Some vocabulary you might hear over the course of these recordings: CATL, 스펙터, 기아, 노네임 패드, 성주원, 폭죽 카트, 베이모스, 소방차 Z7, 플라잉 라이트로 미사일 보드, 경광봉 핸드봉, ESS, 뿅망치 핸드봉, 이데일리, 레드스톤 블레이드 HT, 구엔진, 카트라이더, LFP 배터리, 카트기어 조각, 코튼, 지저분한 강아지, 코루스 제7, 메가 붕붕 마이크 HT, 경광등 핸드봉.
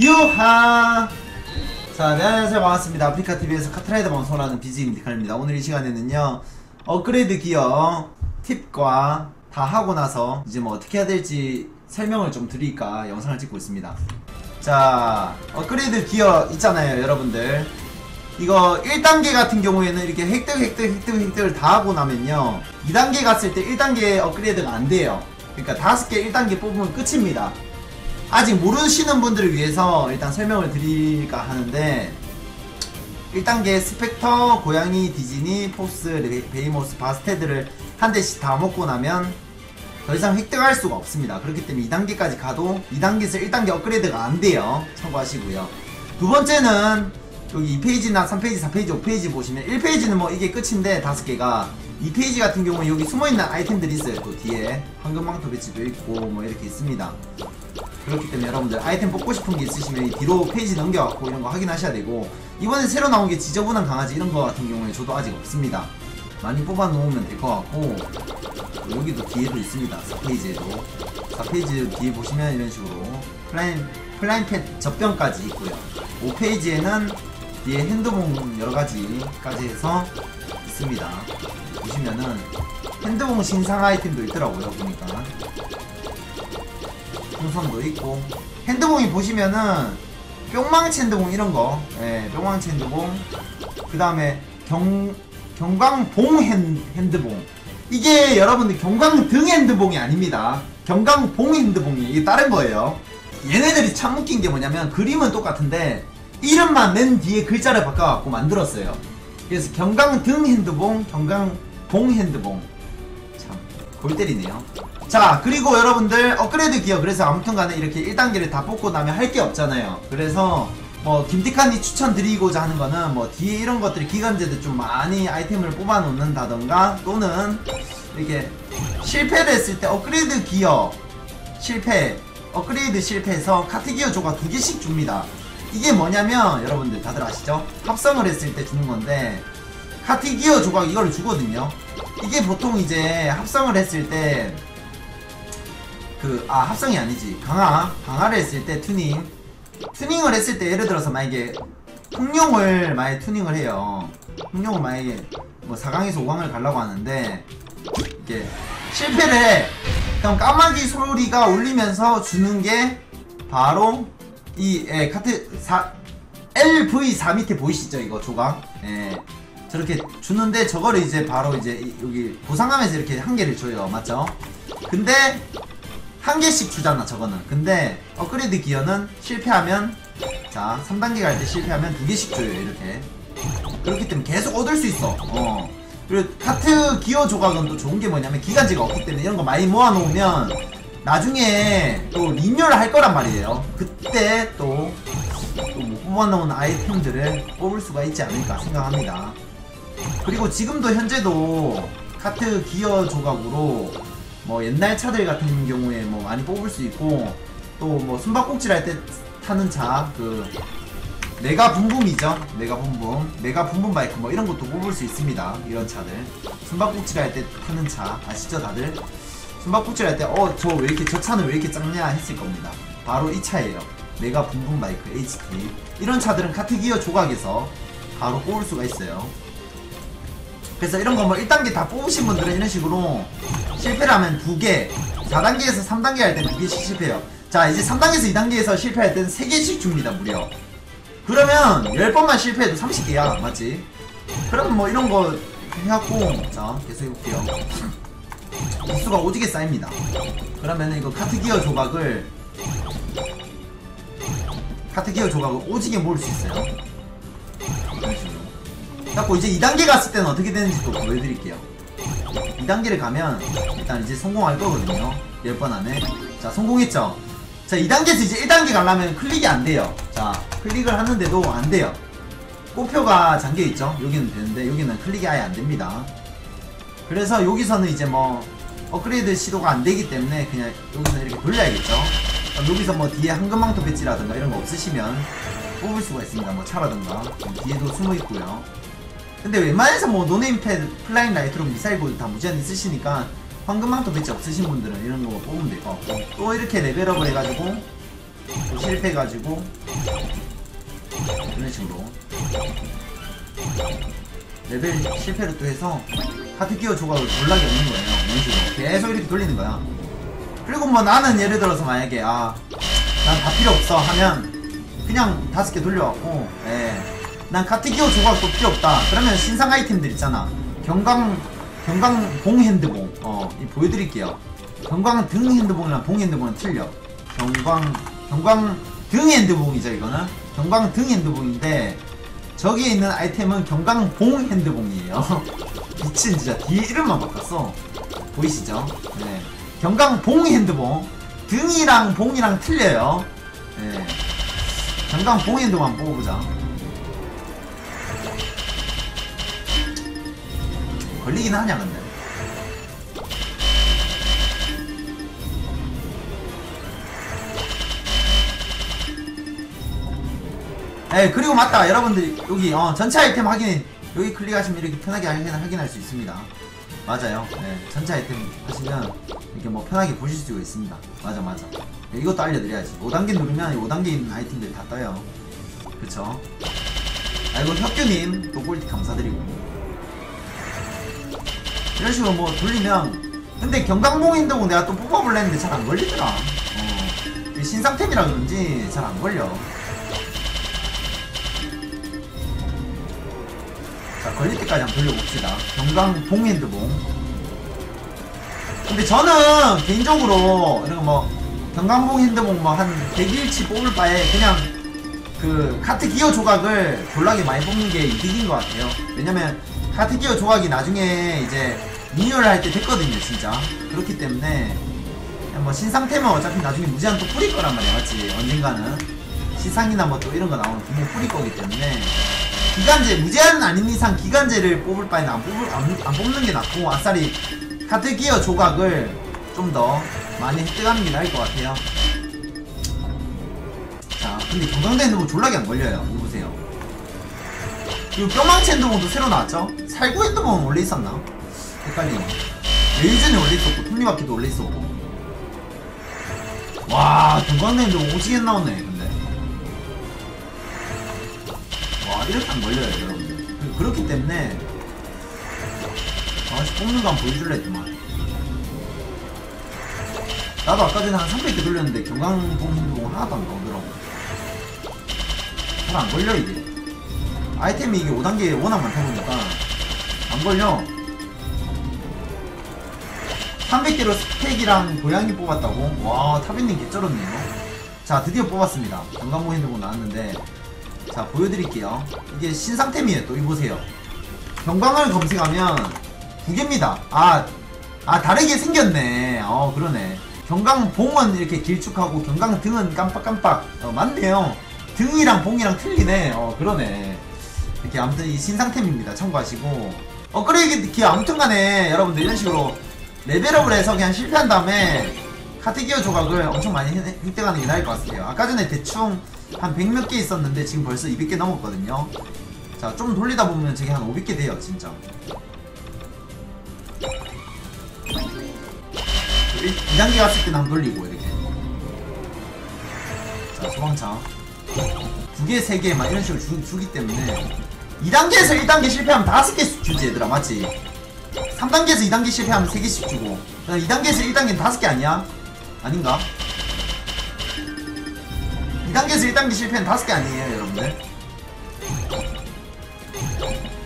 유하! 자, 네, 안녕하세요. 반갑습니다. 아프리카TV에서 카트라이더 방송을 하는 BG 임디칼입니다. 오늘 이 시간에는요, 업그레이드 기어 팁과 다 하고 나서 이제 뭐 어떻게 해야 될지 설명을 좀 드릴까 영상을 찍고 있습니다. 자, 업그레이드 기어 있잖아요, 여러분들. 이거 1단계 같은 경우에는 이렇게 획득을 다 하고 나면요, 2단계 갔을 때 1단계 업그레이드가 안 돼요. 그러니까 5개 1단계 뽑으면 끝입니다. 아직 모르시는 분들을 위해서 일단 설명을 드릴까 하는데, 1단계 스펙터, 고양이, 디즈니, 포스, 베이모스, 바스테드를 한 대씩 다 먹고 나면 더 이상 획득할 수가 없습니다. 그렇기 때문에 2단계까지 가도 2단계에서 1단계 업그레이드가 안 돼요. 참고하시고요. 두 번째는 여기 2페이지나 3페이지, 4페이지, 5페이지 보시면 1페이지는 뭐 이게 끝인데 5개가, 2페이지 같은 경우는 여기 숨어있는 아이템들이 있어요. 또 뒤에 황금망토 배치도 있고 뭐 이렇게 있습니다. 그렇기 때문에 여러분들 아이템 뽑고 싶은 게 있으시면 뒤로 페이지 넘겨갖고 이런 거 확인하셔야 되고, 이번에 새로 나온 게 지저분한 강아지 이런 거 같은 경우에 저도 아직 없습니다. 많이 뽑아놓으면 될 것 같고, 여기도 뒤에도 있습니다. 4페이지에도 4페이지 뒤에 보시면 이런 식으로 플라잉 패드 접병까지 있고요. 5페이지에는 뒤에 핸드봉 여러 가지까지 해서 있습니다. 보시면은 핸드봉 신상 아이템도 있더라고요. 보니까 풍선도 있고, 핸드봉이 보시면은 뿅망치 핸드봉 이런거, 예, 뿅망치 핸드봉, 그 다음에 경광봉 핸드봉. 이게 여러분들 경광등 핸드봉이 아닙니다. 경광봉 핸드봉이 이게 다른거예요. 얘네들이 참 웃긴게 뭐냐면, 그림은 똑같은데 이름만 맨 뒤에 글자를 바꿔갖고 만들었어요. 그래서 경광등 핸드봉, 경광봉 핸드봉. 참 골때리네요. 자, 그리고 여러분들 업그레이드 기어, 그래서 아무튼간에 이렇게 1단계를 다 뽑고 나면 할 게 없잖아요. 그래서 뭐 김디칸이 추천드리고자 하는 거는 뭐 뒤에 이런 것들이 기간제도 좀 많이 아이템을 뽑아 놓는다던가, 또는 이렇게 실패를 했을 때 업그레이드 기어 실패, 업그레이드 실패해서 카트기어 조각 2개씩 줍니다. 이게 뭐냐면 여러분들 다들 아시죠? 합성을 했을 때 주는 건데, 카트기어 조각 이걸 주거든요. 이게 보통 이제 합성을 했을 때 합성이 아니지, 강화를 했을 때 튜닝을 했을 때, 예를 들어서 만약에 흥룡을 만약에 튜닝을 해요. 흥룡을 만약에 뭐 4강에서 5강을 가려고 하는데 이렇게 실패를 해. 그럼 까마귀 소리가 울리면서 주는 게 바로 이, 예, LV4 밑에 보이시죠? 이거 조각, 예, 저렇게 주는데, 저거를 이제 바로 이제 여기 보상함에서 이렇게 한 개를 줘요. 맞죠? 근데 한 개씩 주잖아, 저거는. 근데 업그레이드 기어는 실패하면, 자, 3단계 갈 때 실패하면 2개씩 줘요, 이렇게. 그렇기 때문에 계속 얻을 수 있어. 그리고 카트 기어 조각은 또 좋은 게 뭐냐면, 기간제가 없기 때문에 이런 거 많이 모아놓으면 나중에 또 리뉴얼 할 거란 말이에요. 그때 또 못 뽑아놓은 아이템들을 뽑을 수가 있지 않을까 생각합니다. 그리고 지금도 현재도 카트 기어 조각으로 뭐 옛날 차들 같은 경우에 뭐 많이 뽑을 수 있고, 또 뭐 숨바꼭질 할 때 타는 차, 그 메가 붕붕이죠, 메가 붕붕, 메가 붕붕 마이크 뭐 이런 것도 뽑을 수 있습니다. 이런 차들 숨바꼭질 할 때 타는 차 아시죠 다들? 숨바꼭질 할 때 저 왜 이렇게, 저 차는 왜 이렇게 작냐 했을 겁니다. 바로 이 차예요. 메가 붕붕 마이크 HT. 이런 차들은 카트기어 조각에서 바로 뽑을 수가 있어요. 그래서 이런 거 뭐 1단계 다 뽑으신 분들은 이런 식으로 실패를 하면 2개, 4단계에서 3단계 할 때는 2개씩 실패해요. 자, 이제 3단계에서 2단계에서 실패할 때는 3개씩 줍니다, 무려. 그러면 10번만 실패해도 30개야, 맞지? 그럼 뭐 이런 거 해갖고, 자, 계속 해볼게요. 개수가 오지게 쌓입니다. 그러면은 이거 카트기어 조각을 오지게 모을 수 있어요. 이런 식으로. 그래갖고 이제 2단계 갔을 때는 어떻게 되는지 또 보여드릴게요. 2단계를 가면 일단 이제 성공할 거거든요, 10번 안에. 자, 성공했죠? 자, 2단계에서 이제 1단계 가려면 클릭이 안 돼요. 자, 클릭을 하는데도 안 돼요. 꽃표가 잠겨있죠? 여기는 되는데 여기는 클릭이 아예 안 됩니다. 그래서 여기서는 이제 뭐 업그레이드 시도가 안 되기 때문에 그냥 여기서 이렇게 돌려야겠죠? 여기서 뭐 뒤에 황금망토 배치라든가 이런 거 없으시면 뽑을 수가 있습니다. 뭐 차라든가 뒤에도 숨어있고요. 근데 웬만해서 뭐 노네임 패드, 플라잉 라이트로 미사일 보드 다 무제한이 쓰시니까, 황금망토 배치 없으신 분들은 이런 거 뽑으면 될 것 같고, 또 이렇게 레벨업을 해가지고 실패해가지고 이런 식으로 레벨 실패를 또 해서 카트기어 조각을 졸라게 없는 거예요. 이런 식으로 계속 이렇게 돌리는 거야. 그리고 뭐 나는 예를 들어서 만약에 아 난 다 필요 없어 하면 그냥 5개 돌려갖고 난 카트기어 조각도 필요 없다 그러면 신상 아이템들 있잖아. 경광봉 핸드봉 보여드릴게요. 경광등 핸드봉이랑 봉 핸드봉은 틀려. 경광등 핸드봉이죠. 이거는 경광등 핸드봉인데 저기에 있는 아이템은 경광봉 핸드봉이에요. 미친, 진짜 뒤에 이름만 바꿨어. 보이시죠? 네. 경광봉 핸드봉. 등이랑 봉이랑 틀려요. 네. 경광봉 핸드봉 한번 뽑아보자. 걸리긴 하냐 근데. 네, 그리고 맞다 여러분들 여기 전체 아이템 확인 여기 클릭하시면 이렇게 편하게 확인할 수 있습니다. 맞아요. 네, 전체 아이템 하시면 이렇게 뭐 편하게 보실 수 있습니다. 맞아 맞아. 네, 이것도 알려드려야지. 5단계 누르면 5단계 있는 아이템들이 다 떠요. 그쵸? 아이고 혁규님 또 꿀팁 감사드리고. 이런 식으로 뭐 돌리면 근데 경광봉 핸드봉 내가 또 뽑아볼라 했는데 잘 안 걸리더라. 신상템이라 그런지 잘 안 걸려. 자, 걸릴 때까지 한번 돌려봅시다. 경광봉 핸드봉. 근데 저는 개인적으로 이런 뭐 경광봉 핸드봉 뭐 한 100일치 뽑을 바에 그냥 그 카트기어 조각을 졸라게 많이 뽑는 게 이득인 것 같아요. 왜냐면 카트기어 조각이 나중에 이제 리뉴얼 할 때 됐거든요, 진짜. 그렇기 때문에 뭐 신상템은 어차피 나중에 무제한 또 뿌릴 거란 말이야, 맞지? 언젠가는 시상이나 뭐 또 이런 거 나오면 분명 뿌릴 거기 때문에. 기간제, 무제한은 아닌 이상 기간제를 뽑을 바에는 안 뽑는 게 낫고, 아싸리 카트기어 조각을 좀 더 많이 획득하는 게 나을 것 같아요. 자, 근데 경광등 핸드봉 졸라게 안 걸려요. 이거 보세요. 그리고 뿅망치 핸드봉도 새로 나왔죠? 살구 핸드봉은 원래 있었나? 헷갈리네. 레이즈는 원래 있었고, 톱니바퀴도 원래 있었고. 와, 경광등 핸드봉 오지게 나오네, 근데. 이렇게 안 걸려요 여러분들. 그렇기 때문에 아씨 뽑는 거 한번 보여줄래 했지만 나도 아까 전에 한 300개 돌렸는데 경광봉 핸드봉 하나도 안 나오더라고. 잘 안 걸려 이게. 아이템이 이게 5단계에 워낙 많다 보니까 안 걸려. 300개로 스펙이랑 고양이 뽑았다고? 와 타빈님 개쩔었네요. 자 드디어 뽑았습니다. 경광봉 핸드봉 나왔는데 자 보여드릴게요. 이게 신상템이에요. 또 이보세요. 경광을 검색하면 2개입니다 아 다르게 생겼네. 그러네. 경광봉은 이렇게 길쭉하고 경광등은 깜빡깜빡. 맞네요. 등이랑 봉이랑 틀리네. 그러네. 이렇게 아무튼 이 신상템입니다. 참고하시고 업그레이드 아무튼간에 여러분들 이런 식으로 레벨업을 해서 그냥 실패한 다음에 카트기어 조각을 엄청 많이 획득하는 게 나을 것 같아요. 아까 전에 대충 한 100몇 개 있었는데 지금 벌써 200개 넘었거든요. 자, 좀 돌리다 보면 저게 한 500개 돼요, 진짜. 2단계 갔을 때는 한 돌리고, 이렇게. 자, 소방차. 2개, 3개, 막 이런 식으로 주기 때문에. 2단계에서 1단계 실패하면 5개씩 주지, 얘들아, 맞지? 3단계에서 2단계 실패하면 3개씩 주고. 2단계에서 1단계는 5개 아니야? 아닌가? 2단계에서 1단계 실패는 5개 아니에요 여러분들.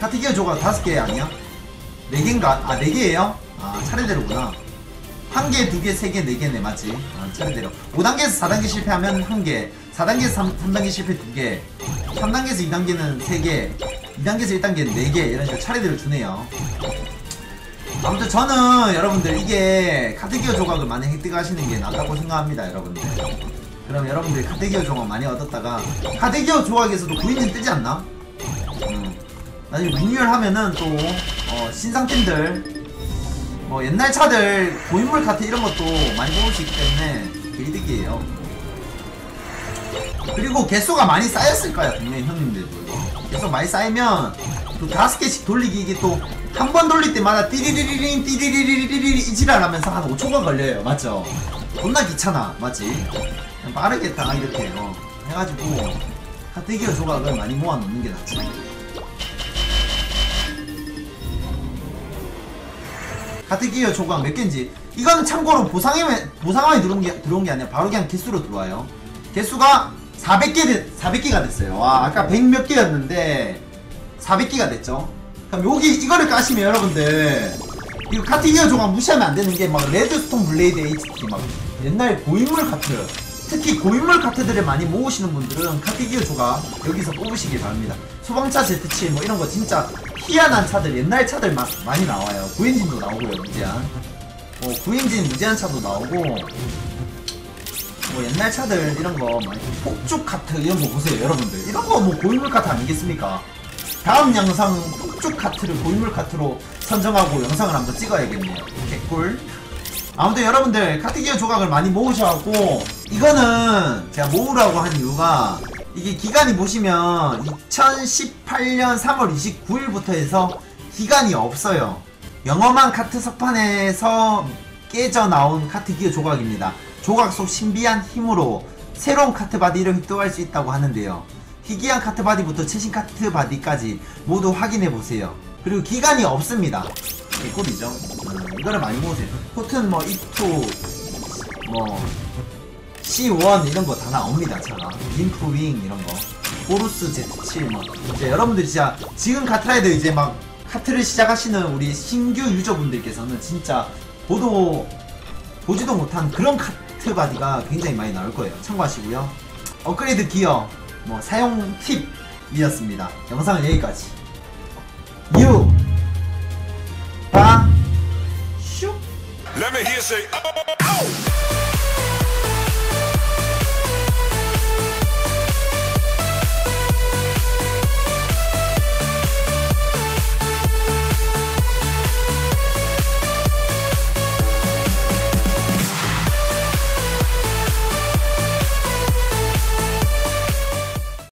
카트기어 조각 5개 아니야? 4개인가? 아 4개에요? 아 차례대로구나. 1개, 2개, 3개, 4개네 맞지? 아 차례대로. 5단계에서 4단계 실패하면 1개, 4단계에서 3단계 실패 2개, 3단계에서 2단계는 3개, 2단계에서 1단계는 4개 이런 식으로 차례대로 주네요. 아무튼 저는 여러분들 이게 카트기어 조각을 많이 획득하시는 게 낫다고 생각합니다 여러분들. 그럼 여러분들 카트기어 조각 많이 얻었다가 카트기어 조각에서도 구엔진 뜨지 않나? 나중에 리뉴얼 하면은 또 신상템들 뭐 옛날 차들 고인물 카트 이런 것도 많이 뽑을 수 있기 때문에 이득이에요. 그리고 개수가 많이 쌓였을 거야 분명히 형님들도. 개수 많이 쌓이면 또 5개씩 돌리기 이게 또 한 번 돌릴 때마다 띠리리리링 띠리리리리리 이지랄하면서 한 5초가 걸려요 맞죠? 존나 귀찮아 맞지? 빠르겠다 이렇게 해가지고 카트기어 조각을 많이 모아놓는 게 낫지. 카트기어 조각 몇 개인지 이거는 참고로 보상함에 들어온 게 아니라 바로 그냥 개수로 들어와요. 개수가 400개가 됐어요. 와, 아까 100 몇 개였는데 400개가 됐죠. 그럼 여기 이거를 까시면 여러분들 이거 카트기어 조각 무시하면 안 되는 게 막 레드스톤 블레이드 HT 막 옛날 고인물 카트, 특히 고인물 카트들을 많이 모으시는 분들은 카트기어 조각 여기서 뽑으시길 바랍니다. 소방차 Z7 뭐 이런 거 진짜 희한한 차들, 옛날 차들 막 많이 나와요. 구엔진도 나오고요, 무제한. 구엔진 무제한 차도 나오고. 뭐 옛날 차들 이런 거 많이, 폭죽 카트 이런 거 보세요, 여러분들. 이런 거 뭐 고인물 카트 아니겠습니까? 다음 영상 폭죽 카트를 고인물 카트로 선정하고 영상을 한번 찍어야겠네요. 개꿀. 아무튼 여러분들 카트기어 조각을 많이 모으셔갖고, 이거는 제가 모으라고 한 이유가 이게 기간이 보시면 2018년 3월 29일부터 해서 기간이 없어요. 영험한 카트 석판에서 깨져 나온 카트기어 조각입니다. 조각 속 신비한 힘으로 새로운 카트 바디를 획득할 수 있다고 하는데요. 희귀한 카트 바디부터 최신 카트 바디까지 모두 확인해보세요. 그리고 기간이 없습니다. 개꿀이죠. 이거를 많이 모으세요. 코튼 뭐 E2 뭐 C1 이런거 다 나옵니다. 차가 림프윙 이런거 코루스 제7 뭐 이제 여러분들 진짜 지금 카트라이더 이제 막 카트를 시작하시는 우리 신규 유저분들께서는 진짜 보지도 못한 그런 카트 바디가 굉장히 많이 나올거예요. 참고하시고요. 업그레이드 기어 뭐 사용 팁 이었습니다. 영상은 여기까지. 유 바 슉.